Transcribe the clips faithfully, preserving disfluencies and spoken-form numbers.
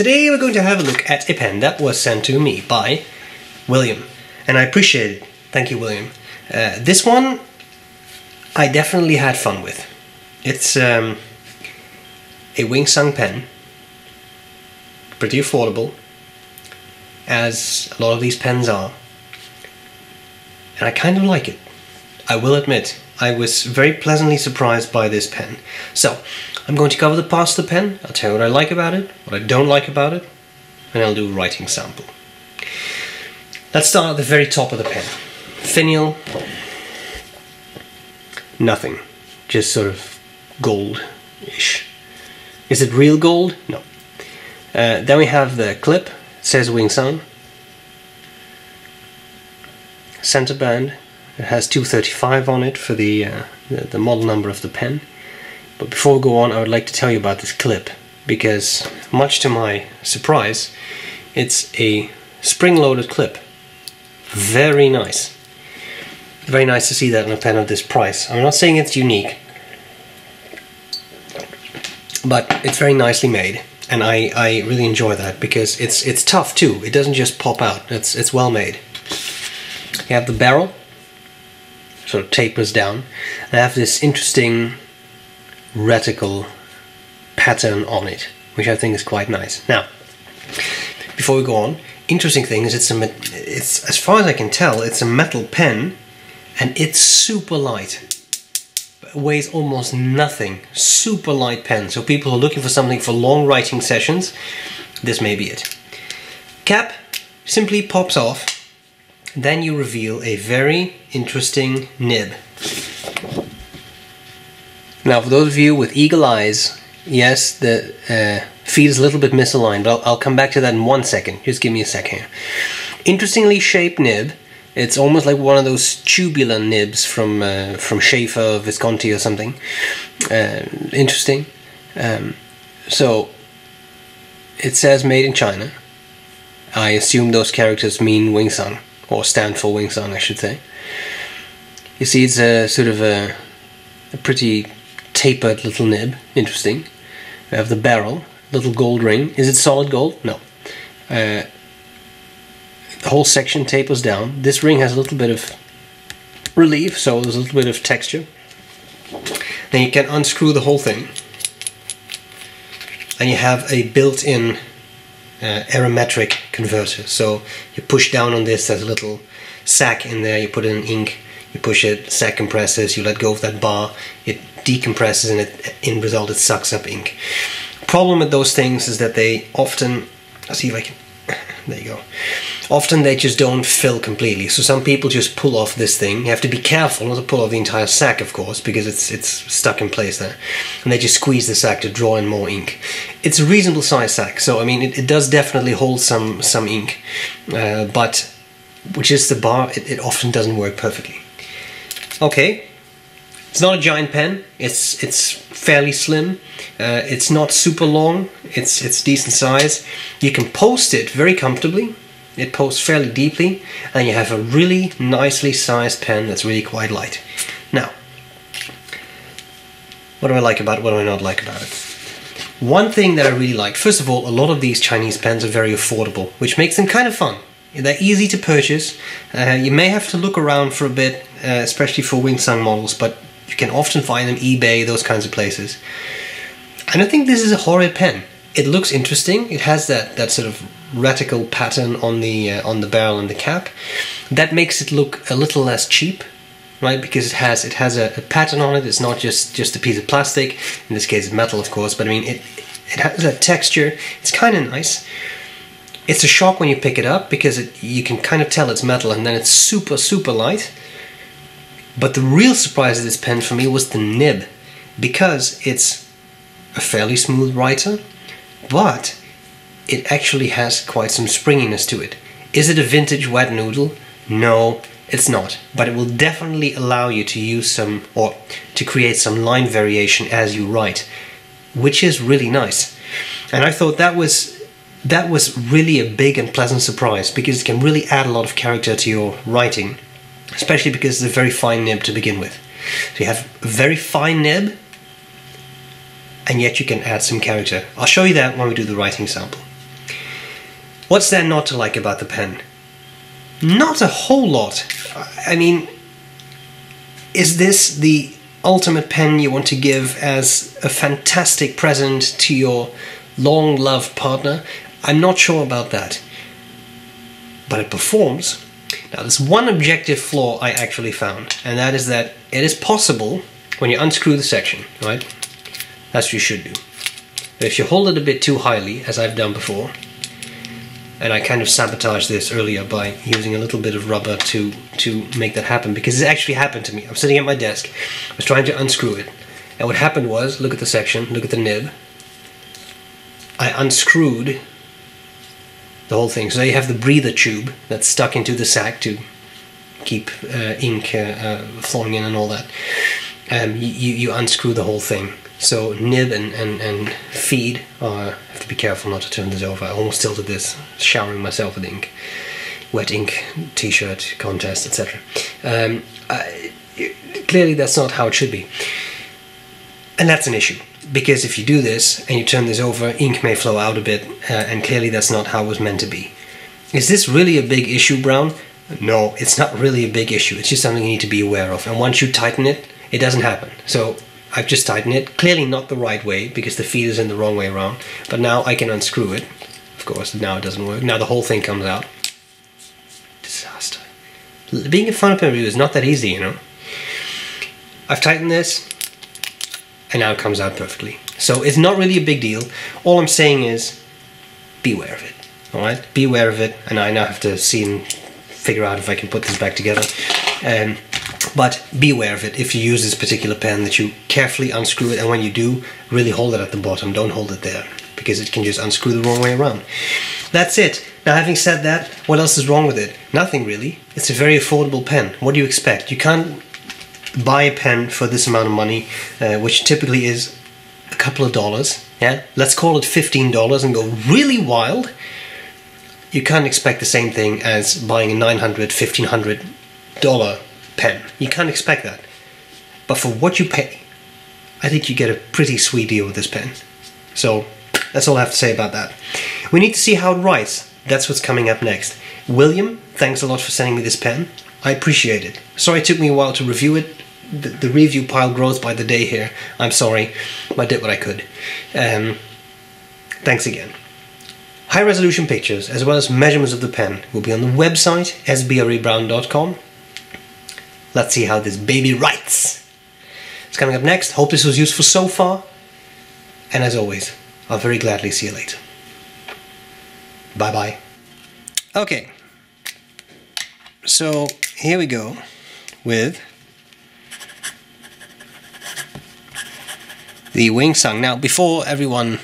Today we're going to have a look at a pen that was sent to me by William, and I appreciate it. Thank you, William. Uh, this one I definitely had fun with. It's um, a Wing Sung pen, pretty affordable, as a lot of these pens are, and I kind of like it. I will admit, I was very pleasantly surprised by this pen. So, I'm going to cover the parts of the pen, I'll tell you what I like about it, what I don't like about it, and I'll do a writing sample. Let's start at the very top of the pen. Finial, nothing, just sort of gold-ish. Is it real gold? No. Uh, then we have the clip, it says Wing Sung. Center band, it has two thirty-five on it for the, uh, the, the model number of the pen. But before we go on, I would like to tell you about this clip, because much to my surprise, it's a spring-loaded clip. Very nice. Very nice to see that in a pen of this price. I'm not saying it's unique, but it's very nicely made, and I, I really enjoy that, because it's it's tough too. It doesn't just pop out. It's, it's well made. You have the barrel, sort of tapers down, and I have this interesting reticle pattern on it, which I think is quite nice. Now, before we go on, interesting thing is it's a it's as far as I can tell, it's a metal pen, and it's super light. It weighs almost nothing. Super light pen. So people who are looking for something for long writing sessions, this may be it. Cap simply pops off, then you reveal a very interesting nib. Now, for those of you with eagle eyes, yes, the uh, feed is a little bit misaligned, but I'll, I'll come back to that in one second. Just give me a sec here. Interestingly shaped nib. It's almost like one of those tubular nibs from uh, from Schaefer or Visconti or something. Uh, interesting. Um, so, it says made in China. I assume those characters mean Wing Sung, or stand for Wing Sung, I should say. You see, it's a sort of a, a pretty tapered little nib, interesting. We have the barrel, little gold ring. Is it solid gold? No. Uh, the whole section tapers down. This ring has a little bit of relief, so there's a little bit of texture. Then you can unscrew the whole thing, and you have a built-in uh, aerometric converter. So you push down on this, there's a little sack in there, you put in ink, you push it, sack compresses, you let go of that bar, it decompresses, and it, in result it sucks up ink. Problem with those things is that they often, I'll see if I can, there you go, often they just don't fill completely, so some people just pull off this thing. You have to be careful not to pull off the entire sack, of course, because it's it's stuck in place there, and they just squeeze the sack to draw in more ink. It's a reasonable size sack, so I mean it, it does definitely hold some, some ink, uh, but which is the bar, it, it often doesn't work perfectly. Okay, it's not a giant pen, it's it's fairly slim, uh, it's not super long, it's it's decent size. You can post it very comfortably, it posts fairly deeply, and you have a really nicely sized pen that's really quite light. Now, what do I like about it, what do I not like about it? One thing that I really like, first of all, a lot of these Chinese pens are very affordable, which makes them kind of fun. They're easy to purchase. Uh, you may have to look around for a bit, uh, especially for Wing Sung models, but you can often find them eBay, those kinds of places. And I think this is a horrid pen. It looks interesting. It has that that sort of reticle pattern on the uh, on the barrel and the cap. That makes it look a little less cheap, right? Because it has it has a, a pattern on it. It's not just just a piece of plastic. In this case, it's metal, of course. But I mean, it it has that texture. It's kind of nice. It's a shock when you pick it up, because it, you can kind of tell it's metal, and then it's super, super light. But the real surprise of this pen for me was the nib, because it's a fairly smooth writer, but it actually has quite some springiness to it. Is it a vintage wet noodle? No, it's not. But it will definitely allow you to use some, or to create some line variation as you write, which is really nice. And I thought that was... That was really a big and pleasant surprise, because it can really add a lot of character to your writing, especially because it's a very fine nib to begin with. So you have a very fine nib, and yet you can add some character. I'll show you that when we do the writing sample. What's there not to like about the pen? Not a whole lot. I mean, is this the ultimate pen you want to give as a fantastic present to your long-loved partner? I'm not sure about that. But it performs. Now, there's one objective flaw I actually found, and that is that it is possible, when you unscrew the section, right? That's what you should do. But if you hold it a bit too highly, as I've done before, and I kind of sabotaged this earlier by using a little bit of rubber to, to make that happen, because it actually happened to me. I'm sitting at my desk, I was trying to unscrew it, and what happened was, look at the section, look at the nib, I unscrewed the whole thing. So there you have the breather tube that's stuck into the sack to keep uh, ink uh, uh, flowing in and all that. Um, you, you unscrew the whole thing. So nib and, and, and feed are... I have to be careful not to turn this over. I almost tilted this, showering myself with ink. Wet ink, t-shirt, contest, et cetera. Um, I, clearly that's not how it should be. And that's an issue. Because if you do this, and you turn this over, ink may flow out a bit, uh, and clearly that's not how it was meant to be. Is this really a big issue, Brown? No, it's not really a big issue. It's just something you need to be aware of. And once you tighten it, it doesn't happen. So I've just tightened it, clearly not the right way, because the feed is in the wrong way around. But now I can unscrew it. Of course, now it doesn't work. Now the whole thing comes out. Disaster. Being a fun pen review is not that easy, you know. I've tightened this, and now it comes out perfectly. So it's not really a big deal. All I'm saying is, beware of it, all right? Beware of it, and I now have to see and figure out if I can put this back together. Um, but beware of it if you use this particular pen, that you carefully unscrew it, and when you do, really hold it at the bottom, don't hold it there, because it can just unscrew the wrong way around. That's it. Now, having said that, what else is wrong with it? Nothing, really. It's a very affordable pen. What do you expect? You can't buy a pen for this amount of money, uh, which typically is a couple of dollars, yeah? Let's call it fifteen dollars and go really wild. You can't expect the same thing as buying a nine hundred, fifteen hundred dollar pen. You can't expect that. But for what you pay, I think you get a pretty sweet deal with this pen. So that's all I have to say about that. We need to see how it writes. That's what's coming up next. William, thanks a lot for sending me this pen. I appreciate it. Sorry it took me a while to review it. The, the review pile grows by the day here. I'm sorry, but I did what I could. Um, thanks again. High-resolution pictures, as well as measurements of the pen, will be on the website, s b r e brown dot com. Let's see how this baby writes. It's coming up next. Hope this was useful so far. And as always, I'll very gladly see you later. Bye-bye. Okay. So, here we go with the Wing Sung. Now, before everyone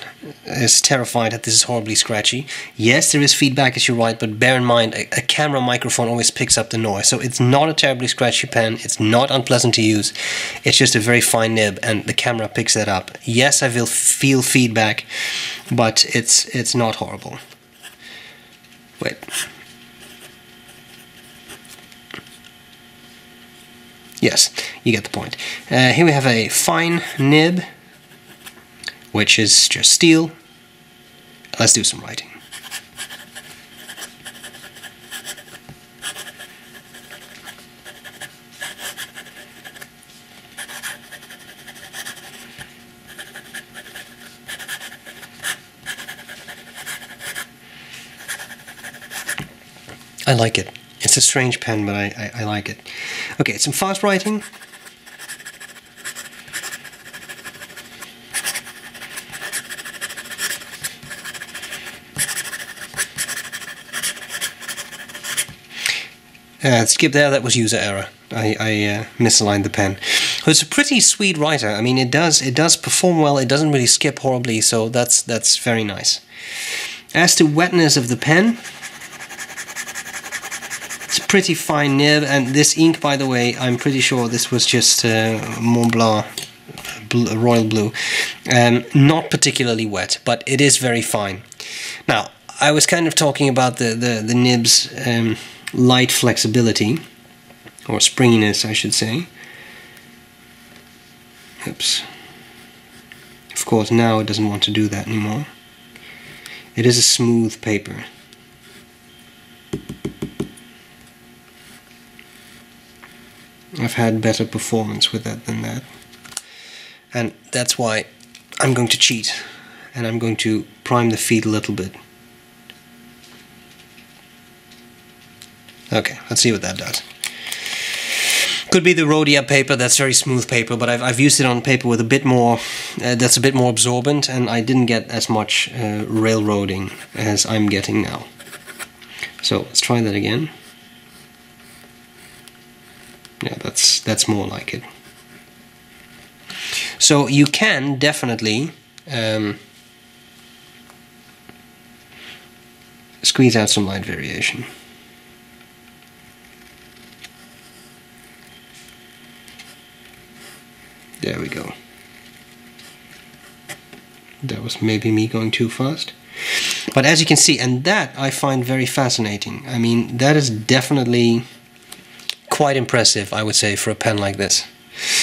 is terrified that this is horribly scratchy, yes, there is feedback as you write, but bear in mind, a, a camera microphone always picks up the noise. So it's not a terribly scratchy pen, it's not unpleasant to use, it's just a very fine nib, and the camera picks that up. Yes, I will feel feedback, but it's, it's not horrible. Wait. Yes, you get the point. Uh, here we have a fine nib, which is just steel. Let's do some writing. I like it. It's a strange pen, but I, I, I like it. Okay, some fast writing. Uh, skip there, that was user error. I, I uh, misaligned the pen. So it's a pretty sweet writer. I mean, it does it does perform well. It doesn't really skip horribly, so that's that's very nice. As to wetness of the pen, pretty fine nib, and this ink, by the way, I'm pretty sure this was just uh, Montblanc blue, royal blue, um, not particularly wet, but it is very fine. Now, I was kind of talking about the, the, the nib's um, light flexibility, or springiness, I should say. Oops. Of course, now it doesn't want to do that anymore. It is a smooth paper. I've had better performance with that than that. And that's why I'm going to cheat, and I'm going to prime the feet a little bit. Okay, let's see what that does. Could be the Rhodia paper, that's very smooth paper, but I've, I've used it on paper with a bit more, uh, that's a bit more absorbent, and I didn't get as much uh, railroading as I'm getting now. So let's try that again. Yeah, that's, that's more like it. So you can definitely um, squeeze out some light variation. There we go. That was maybe me going too fast. But as you can see, and that I find very fascinating. I mean, that is definitely quite impressive, I would say, for a pen like this.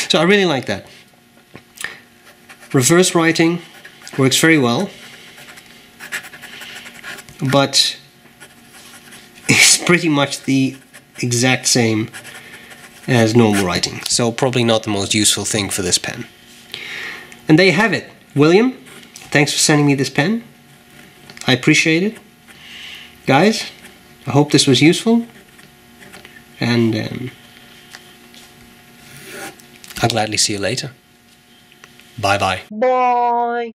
So I really like that. Reverse writing works very well, but it's pretty much the exact same as normal writing, so probably not the most useful thing for this pen. And there you have it. William, thanks for sending me this pen. I appreciate it. Guys, I hope this was useful, and um, I'll gladly see you later. Bye-bye. Bye.